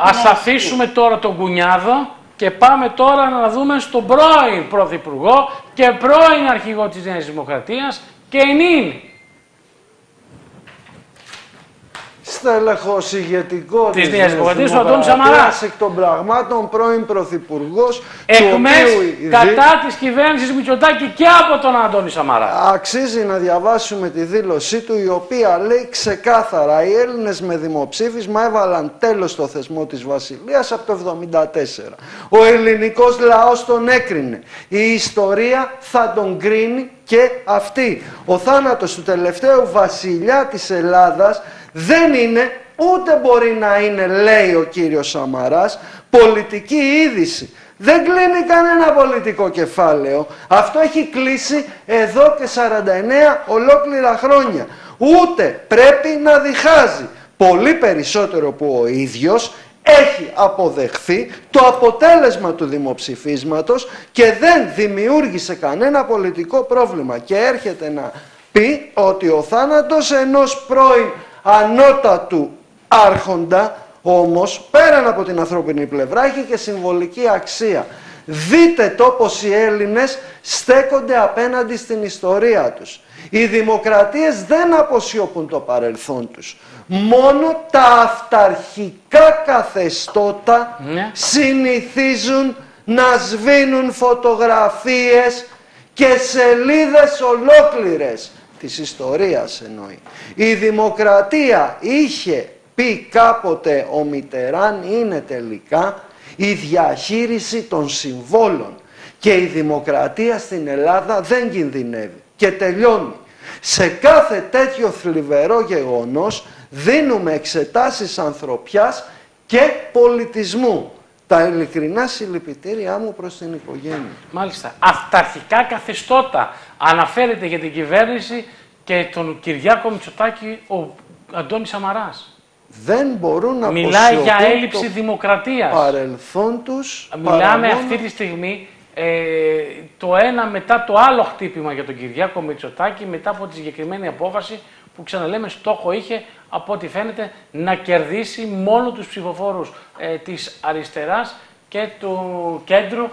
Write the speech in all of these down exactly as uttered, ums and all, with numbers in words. Ας αφήσουμε τώρα τον κουνιάδο και πάμε τώρα να δούμε στον πρώην Πρωθυπουργό και πρώην αρχηγό της Νέας Δημοκρατίας και νυν. Στέλεχος ηγετικό της Νέας Δημοκρατίας, ο Αντώνης Σαμαράς. Εκ των πραγμάτων πρώην Πρωθυπουργός. Εκμές κατά της κυβέρνησης Μητσοτάκη και από τον Αντώνη Σαμαρά. Αξίζει να διαβάσουμε τη δήλωσή του, η οποία λέει ξεκάθαρα: οι Έλληνες με δημοψήφισμα έβαλαν τέλος στο θεσμό της Βασιλείας από το εβδομήντα τέσσερα. Ο ελληνικός λαός τον έκρινε. Η ιστορία θα τον κρίνει και αυτή. Ο θάνατος του τελευταίου βασιλιά της Ελλάδας δεν είναι, ούτε μπορεί να είναι, λέει ο κύριος Σαμαράς, πολιτική είδηση. Δεν κλείνει κανένα πολιτικό κεφάλαιο. Αυτό έχει κλείσει εδώ και σαράντα εννέα ολόκληρα χρόνια. Ούτε πρέπει να διχάζει. Πολύ περισσότερο που ο ίδιος έχει αποδεχθεί το αποτέλεσμα του δημοψηφίσματος και δεν δημιούργησε κανένα πολιτικό πρόβλημα. Και έρχεται να πει ότι ο θάνατος ενός πρώην ανώτατου άρχοντα, όμως, πέραν από την ανθρώπινη πλευρά, έχει και συμβολική αξία. Δείτε το πως οι Έλληνες στέκονται απέναντι στην ιστορία τους. Οι δημοκρατίες δεν αποσιωπούν το παρελθόν τους. Μόνο τα αυταρχικά καθεστώτα ναι. συνηθίζουν να σβήνουν φωτογραφίες και σελίδες ολόκληρες. Της ιστορίας εννοεί. Η δημοκρατία, είχε πει κάποτε ο Μιτεράν, είναι τελικά η διαχείριση των συμβόλων. Και η δημοκρατία στην Ελλάδα δεν κινδυνεύει. Και τελειώνει. Σε κάθε τέτοιο θλιβερό γεγονός δίνουμε εξετάσεις ανθρωπιάς και πολιτισμού. Τα ειλικρινά συλληπιτήριά μου προς την οικογένεια. Μάλιστα. Αυταρχικά καθεστώτα αναφέρεται για την κυβέρνηση και τον Κυριάκο Μητσοτάκη ο Αντώνης Σαμαράς. Δεν μπορούν να μιλάει για έλλειψη δημοκρατίας. Παρελθόν τους. Μιλάμε παραμόνο... αυτή τη στιγμή ε, το ένα μετά το άλλο χτύπημα για τον Κυριάκο Μητσοτάκη μετά από τη συγκεκριμένη απόφαση που ξαναλέμε στόχο είχε από ό,τι φαίνεται να κερδίσει μόνο τους ψηφοφόρους ε, της αριστεράς και του κέντρου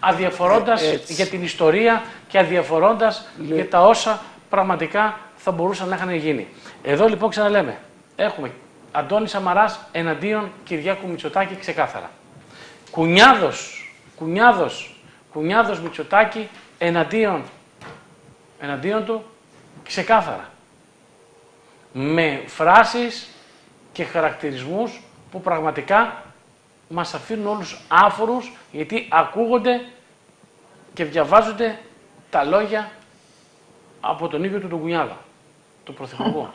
αδιαφορώντας ε, για την ιστορία και αδιαφορώντας Λε... για τα όσα πραγματικά θα μπορούσαν να είχαν γίνει. Εδώ λοιπόν ξαναλέμε, έχουμε Αντώνη Σαμαράς εναντίον Κυριάκου Μητσοτάκη ξεκάθαρα. Κουνιάδος, κουνιάδος, κουνιάδος Μητσοτάκη εναντίον, εναντίον του ξεκάθαρα. Με φράσεις και χαρακτηρισμούς που πραγματικά μας αφήνουν όλους άφορους, γιατί ακούγονται και διαβάζονται τα λόγια από τον ίδιο του τον κουνιάδο, τον Πρωθυπουργό.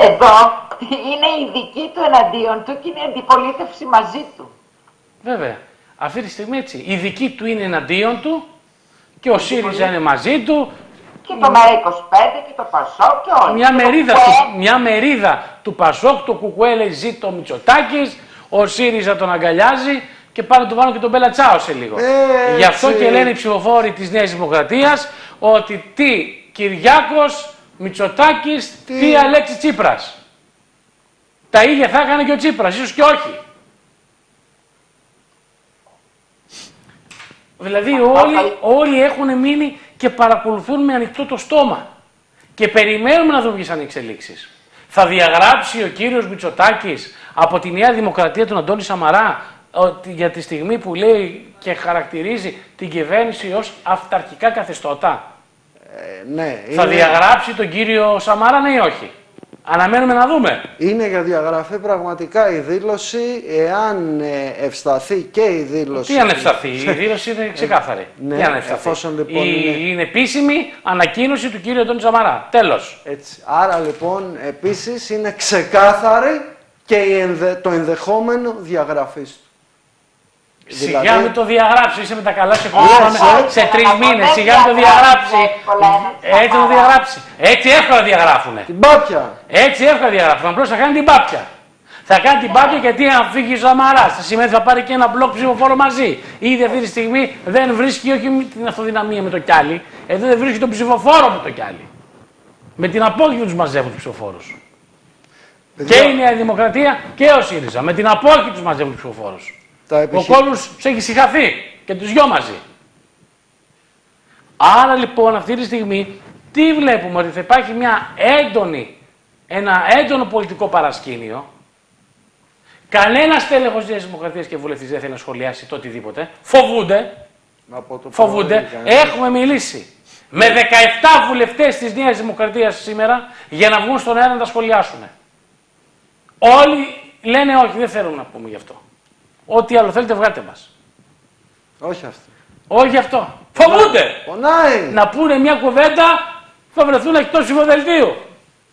Εδώ είναι η δική του εναντίον του και είναι η αντιπολίτευση μαζί του. Βέβαια. Αυτή τη στιγμή έτσι. Η δική του είναι εναντίον του και ο ΣΥΡΙΖΑ είναι μαζί του. Και το ΜΕΡΑ είκοσι πέντε και το ΠΑΣΟΚ και όλοι. Μια, και μερίδα, το του, μια μερίδα του ΠΑΣΟΚ, το ΚΚΕ λέει ζει το Μητσοτάκης, ο ΣΥΡΙΖΑ τον αγκαλιάζει και πάνε του βάλουν και τον Μπελατσάο σε λίγο. Έτσι. Γι' αυτό και λένε οι ψηφοφόροι της Νέας Δημοκρατίας ότι τι Κυριάκος Μητσοτάκης, τι, τι Αλέξη Τσίπρας. Τα ίδια θα έκανε και ο Τσίπρας, ίσως και όχι. Δηλαδή όλοι, όλοι έχουν μείνει και παρακολουθούν με ανοιχτό το στόμα. Και περιμένουμε να δούμε ποιες είναι οι εξελίξεις. Θα διαγράψει ο κύριος Μητσοτάκης από τη Νέα Δημοκρατία τον Αντώνη Σαμαρά ότι για τη στιγμή που λέει και χαρακτηρίζει την κυβέρνηση ως αυταρχικά καθεστώτα. Ε, ναι. Θα είναι... διαγράψει τον κύριο Σαμαρά, ναι ή όχι. Αναμένουμε να δούμε. Είναι για διαγραφή πραγματικά η δήλωση, εάν ευσταθεί και η δήλωση. Τι αν ευσταθεί, η δήλωση είναι ξεκάθαρη. Ναι, τι αν ευσταθεί. Λοιπόν, η... είναι... είναι επίσημη ανακοίνωση του κύριου Αντώνη Σαμαρά. Τέλος. Έτσι. Άρα λοιπόν επίσης είναι ξεκάθαρη και η ενδε... το ενδεχόμενο διαγραφής του. Σιγά δηλαδή... με το διαγράψει, είσαι με τα καλά σε κομμάτια. Σε τρεις μήνες, σιγά με το διαγράψει. Έτσι το διαγράψει. Έτσι εύκολα διαγράφουνε. Την πάπια. Έτσι εύκολα διαγράφουνε. Απλώς θα κάνει την πάπια. Θα κάνει την πάπια γιατί αν φύγει ο Σαμαράς, θα σημαίνει ότι θα πάρει και ένα μπλοκ ψηφοφόρο μαζί. Ήδη αυτή τη στιγμή δεν βρίσκει όχι την αυτοδυναμία με το κιάλι, εδώ δεν βρίσκει τον ψηφοφόρο με το κιάλι. Με την απόγευμα του μαζεύουν του ψηφοφόρου. Παιδιά... Και η Νέα Δημοκρατία και ο ΣΥΡΙΖΑ. Με την απόρριψη του μαζεύουν ψηφοφόρου. Επιχει... Ο κόσμο του έχει συγχαθεί και του δυο μαζί. Άρα λοιπόν αυτή τη στιγμή τι βλέπουμε, ότι θα υπάρχει μια έντονη, ένα έντονο πολιτικό παρασκήνιο. Κανένας τέλεχος Νέας Δημοκρατίας και βουλευτής δεν θέλει να σχολιάσει το οτιδήποτε. Φοβούνται. Να πω το Φοβούνται. Κανένα. Έχουμε μιλήσει με δεκαεπτά βουλευτές της Νέας Δημοκρατίας σήμερα για να βγουν στον αέρα να τα σχολιάσουν. Όλοι λένε όχι, δεν θέλουμε να πούμε γι' αυτό. Ό,τι άλλο θέλετε βγάλτε μας. Όχι αυτό. Όχι αυτό. Φοβούνται. Πονάει. Να πούνε μια κουβέντα, θα βρεθούν εκτός ψηφοδελτίου.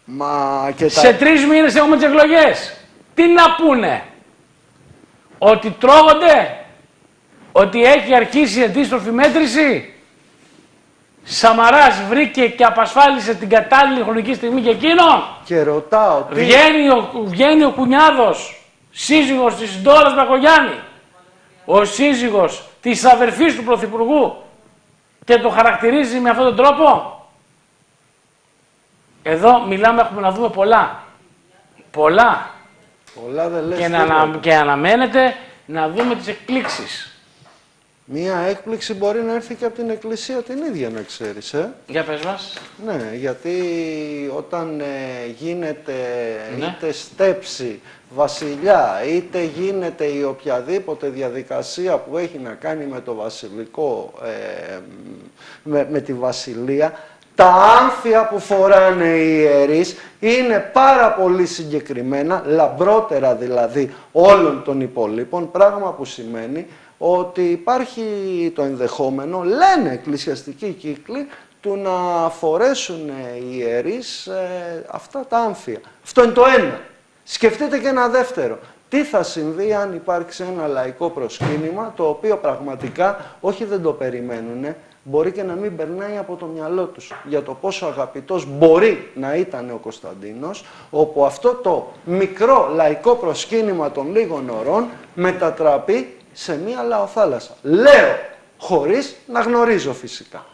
Μα και τα... Σε τρεις μήνες έχουμε τις εκλογές. Τι να πούνε. Ότι τρώγονται. Ότι έχει αρχίσει η αντίστροφη μέτρηση. Σαμαράς βρήκε και απασφάλισε την κατάλληλη χρονική στιγμή για εκείνον. Και ρωτάω. Τι... Βγαίνει, ο, βγαίνει ο κουνιάδος, σύζυγος της Ντόρας Μπακογιάννη. Ο σύζυγος της αδερφής του Πρωθυπουργού. Και το χαρακτηρίζει με αυτόν τον τρόπο. Εδώ μιλάμε, έχουμε να δούμε πολλά. Πολλά. Πολλά δεν λες και, να, και αναμένεται να δούμε τις εκπλήξεις. Μία έκπληξη μπορεί να έρθει και από την Εκκλησία την ίδια, να ξέρεις. Ε. Για πες μας. Ναι, γιατί όταν ε, γίνεται ναι. είτε στέψη βασιλιά, είτε γίνεται η οποιαδήποτε διαδικασία που έχει να κάνει με το βασιλικό, ε, με, με τη βασιλεία, τα άνθια που φοράνε οι ιερείς είναι πάρα πολύ συγκεκριμένα, λαμπρότερα δηλαδή όλων των υπολείπων, πράγμα που σημαίνει ότι υπάρχει το ενδεχόμενο, λένε εκκλησιαστικοί κύκλοι, του να φορέσουν οι ιερείς ε, αυτά τα άνθια. Αυτό είναι το ένα. Σκεφτείτε και ένα δεύτερο. Τι θα συμβεί αν υπάρξει ένα λαϊκό προσκύνημα, το οποίο πραγματικά όχι δεν το περιμένουνε, μπορεί και να μην περνάει από το μυαλό τους για το πόσο αγαπητός μπορεί να ήταν ο Κωνσταντίνος, όπου αυτό το μικρό λαϊκό προσκύνημα των λίγων ωρών μετατραπεί σε μία λαοθάλασσα. Λέω, χωρίς να γνωρίζω φυσικά.